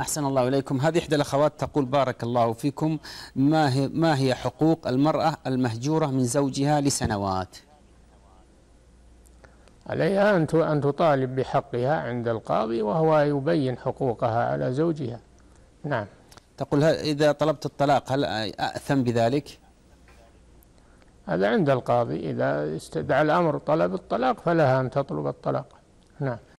أحسن الله إليكم. هذه إحدى الأخوات تقول بارك الله فيكم، ما هي حقوق المرأة المهجورة من زوجها لسنوات؟ عليها أن تطالب بحقها عند القاضي وهو يبين حقوقها على زوجها. نعم. تقول إذا طلبت الطلاق هل أأثم بذلك؟ هذا عند القاضي، إذا استدعى الأمر طلب الطلاق فلها أن تطلب الطلاق. نعم.